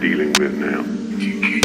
dealing with now.